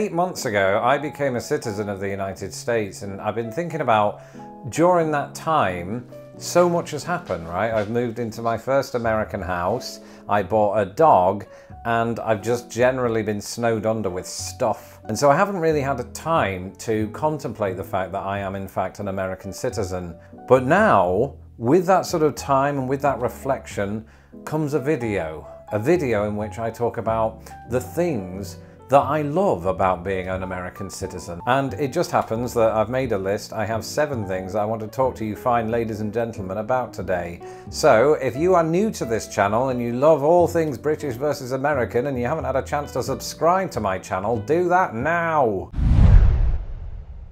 8 months ago, I became a citizen of the United States, and I've been thinking about, during that time, so much has happened, right? I've moved into my first American house, I bought a dog, and I've just generally been snowed under with stuff. And so I haven't really had a time to contemplate the fact that I am in fact an American citizen. But now, with that sort of time and with that reflection comes a video in which I talk about the things that I love about being an American citizen. And it just happens that I've made a list. I have 7 things I want to talk to you fine ladies and gentlemen about today. So if you are new to this channel and you love all things British versus American and you haven't had a chance to subscribe to my channel, do that now.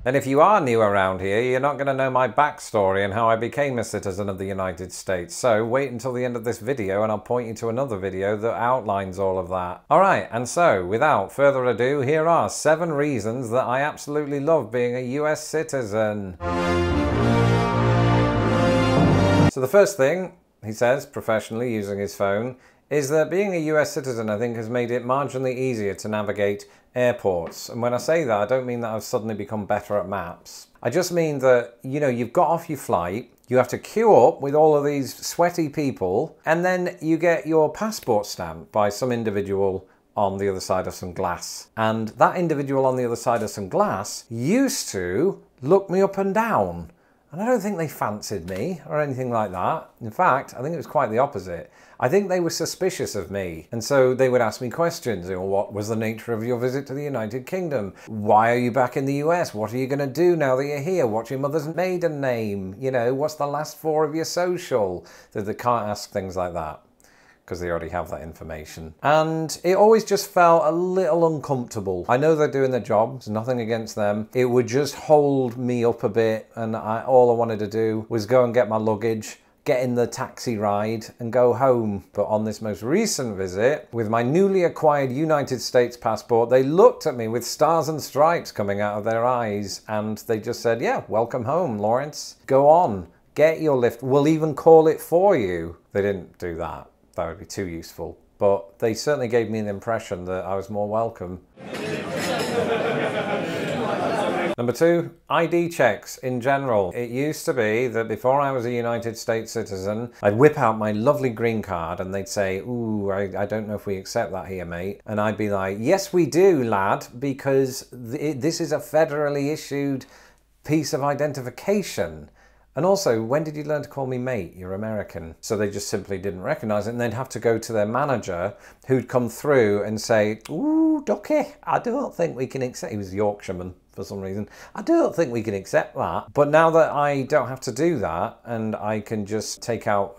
And if you are new around here, you're not going to know my backstory and how I became a citizen of the United States. So wait until the end of this video and I'll point you to another video that outlines all of that. Alright, and so without further ado, here are 7 reasons that I absolutely love being a US citizen. So the first thing, he says, professionally using his phone, is that being a US citizen, I think, has made it marginally easier to navigate airports. And when I say that, I don't mean that I've suddenly become better at maps. I just mean that, you know, you've got off your flight, you have to queue up with all of these sweaty people, and then you get your passport stamped by some individual on the other side of some glass. And that individual on the other side of some glass used to look me up and down. And I don't think they fancied me or anything like that. In fact, I think it was quite the opposite. I think they were suspicious of me. And so they would ask me questions. You know, what was the nature of your visit to the United Kingdom? Why are you back in the US? What are you going to do now that you're here? What's your mother's maiden name? You know, what's the last 4 of your social? So they can't ask things like that, because they already have that information. And it always just felt a little uncomfortable. I know they're doing their jobs, nothing against them. It would just hold me up a bit, and all I wanted to do was go and get my luggage, get in the taxi ride, and go home. But on this most recent visit, with my newly acquired United States passport, they looked at me with stars and stripes coming out of their eyes, and they just said, yeah, welcome home, Lawrence. Go on, get your lift. We'll even call it for you. They didn't do that. That would be too useful, but they certainly gave me an impression that I was more welcome. Number 2, ID checks in general. It used to be that before I was a United States citizen, I'd whip out my lovely green card and they'd say, ooh, I don't know if we accept that here, mate. And I'd be like, yes, we do, lad, because this is a federally issued piece of identification. And also, when did you learn to call me mate? You're American. So they just simply didn't recognize it, and they'd have to go to their manager, who'd come through and say, ooh, Ducky, I don't think we can accept... He was a Yorkshireman for some reason. I don't think we can accept that. But now that I don't have to do that, and I can just take out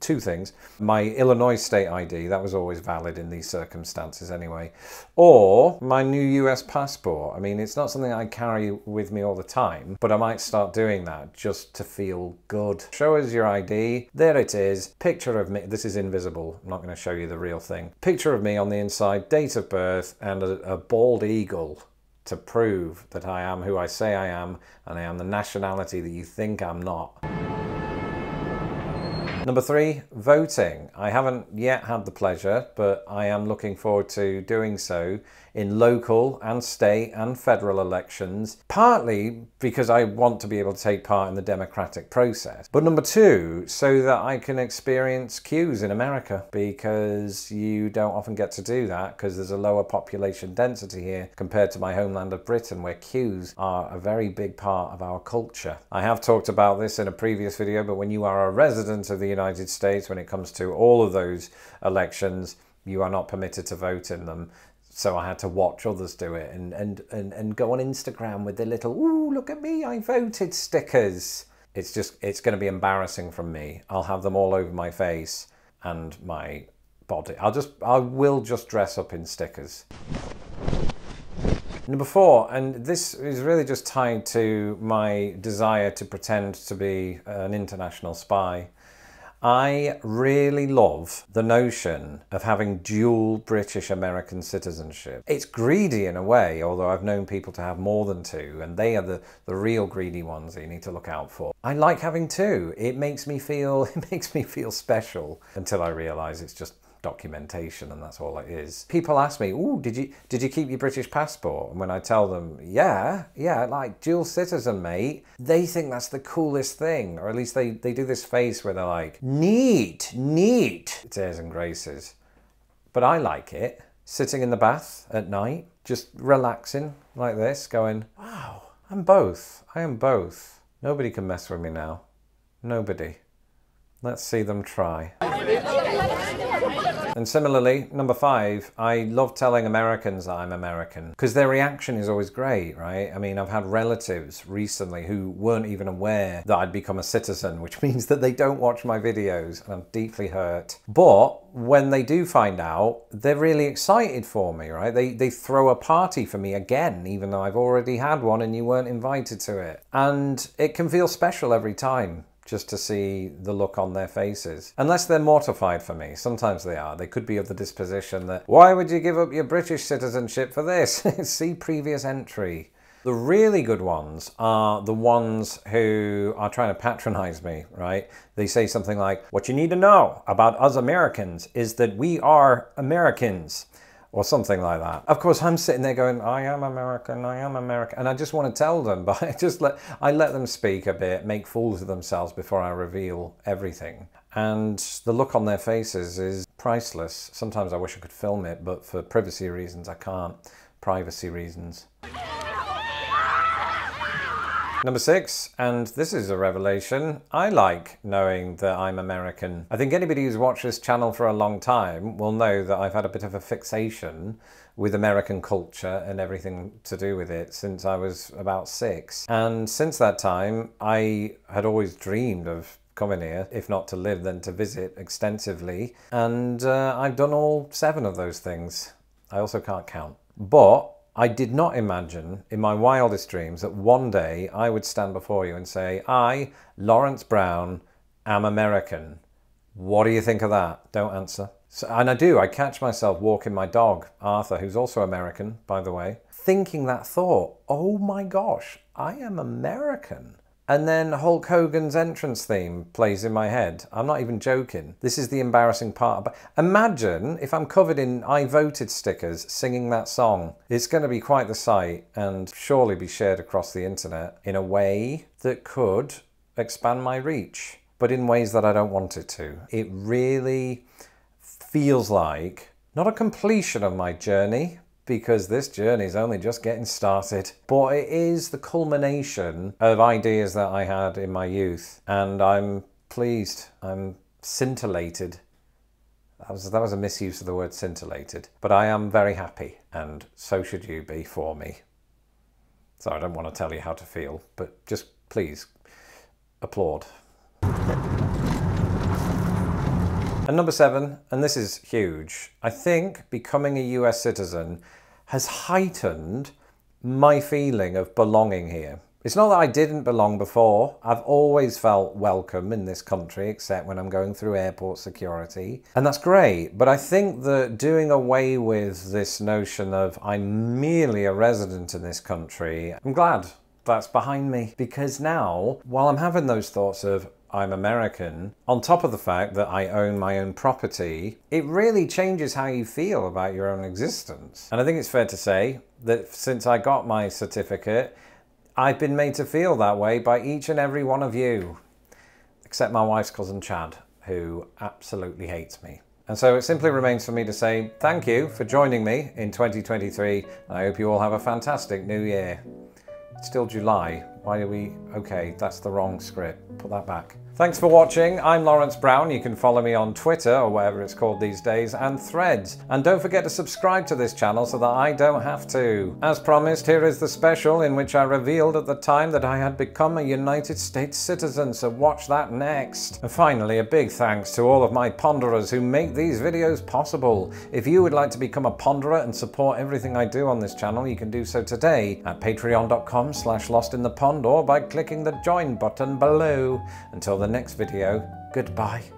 2 things, my Illinois state ID, that was always valid in these circumstances anyway, or my new US passport. I mean, it's not something I carry with me all the time, but I might start doing that just to feel good. Show us your ID. There it is. Picture of me. This is invisible. I'm not going to show you the real thing. Picture of me on the inside, date of birth, and a bald eagle to prove that I am who I say I am, and I am the nationality that you think I'm not. Number 3, voting. I haven't yet had the pleasure, but I am looking forward to doing so in local and state and federal elections, partly because I want to be able to take part in the democratic process. But number 2, so that I can experience queues in America, because you don't often get to do that because there's a lower population density here compared to my homeland of Britain, where queues are a very big part of our culture. I have talked about this in a previous video, but when you are a resident of the United States, when it comes to all of those elections, you are not permitted to vote in them. So I had to watch others do it and go on Instagram with the little, ooh, look at me, I voted stickers. It's just, it's going to be embarrassing from me. I'll have them all over my face and my body. I will just dress up in stickers. Number 4, and this is really just tied to my desire to pretend to be an international spy. I really love the notion of having dual British-American citizenship. It's greedy in a way, although I've known people to have more than 2, and they are the real greedy ones that you need to look out for. I like having 2. It makes me feel special, until I realise it's just documentation, and that's all it is. People ask me, "Oh, did you keep your British passport?" And when I tell them, yeah, like dual citizen, mate, they think that's the coolest thing, or at least they do this face where they're like, neat. It's airs and graces, but I like it. Sitting in the bath at night, just relaxing like this, going, wow, I'm both. I am both. Nobody can mess with me now. Nobody. Let's see them try. And similarly, number 5, I love telling Americans that I'm American because their reaction is always great, right? I mean, I've had relatives recently who weren't even aware that I'd become a citizen, which means that they don't watch my videos, and I'm deeply hurt. But when they do find out, they're really excited for me, right? They throw a party for me again, even though I've already had one and you weren't invited to it. And it can feel special every time, just to see the look on their faces. Unless they're mortified for me. Sometimes they are. They could be of the disposition that, why would you give up your British citizenship for this? See previous entry. The really good ones are the ones who are trying to patronize me, right? They say something like, what you need to know about us Americans is that we are Americans, or something like that. Of course, I'm sitting there going, I am American, and I just want to tell them, but I let them speak a bit, make fools of themselves before I reveal everything. And the look on their faces is priceless. Sometimes I wish I could film it, but for privacy reasons, I can't. Privacy reasons. Number 6, and this is a revelation, I like knowing that I'm American. I think anybody who's watched this channel for a long time will know that I've had a bit of a fixation with American culture and everything to do with it since I was about 6. And since that time, I had always dreamed of coming here, if not to live, then to visit extensively. And I've done all 7 of those things. I also can't count. But I did not imagine in my wildest dreams that one day I would stand before you and say, I, Lawrence Brown, am American. What do you think of that? Don't answer. So, and I do, I catch myself walking my dog, Arthur, who's also American, by the way, thinking that thought, oh my gosh, I am American. And then Hulk Hogan's entrance theme plays in my head. I'm not even joking. This is the embarrassing part. But imagine if I'm covered in I voted stickers singing that song. It's going to be quite the sight and surely be shared across the internet in a way that could expand my reach, but in ways that I don't want it to. It really feels like not a completion of my journey, because this journey is only just getting started. But it is the culmination of ideas that I had in my youth. And I'm pleased, I'm scintillated. That was a misuse of the word scintillated. But I am very happy, and so should you be for me. So I don't want to tell you how to feel, but just please applaud. And number 7, and this is huge, I think becoming a US citizen has heightened my feeling of belonging here. It's not that I didn't belong before. I've always felt welcome in this country, except when I'm going through airport security. And that's great. But I think that doing away with this notion of I'm merely a resident in this country, I'm glad that's behind me. Because now, while I'm having those thoughts of I'm American, on top of the fact that I own my own property, it really changes how you feel about your own existence. And I think it's fair to say that since I got my certificate, I've been made to feel that way by each and every one of you, except my wife's cousin Chad, who absolutely hates me. And so it simply remains for me to say thank you for joining me in 2023. I hope you all have a fantastic new year. It's still July. Why are we? Okay, that's the wrong script. Put that back. Thanks for watching. I'm Lawrence Brown. You can follow me on Twitter or whatever it's called these days, and Threads. And don't forget to subscribe to this channel so that I don't have to. As promised, here is the special in which I revealed at the time that I had become a United States citizen, so watch that next. And finally, a big thanks to all of my ponderers who make these videos possible. If you would like to become a ponderer and support everything I do on this channel, you can do so today at patreon.com/lostinthepond or by clicking the join button below. Until the next video, goodbye.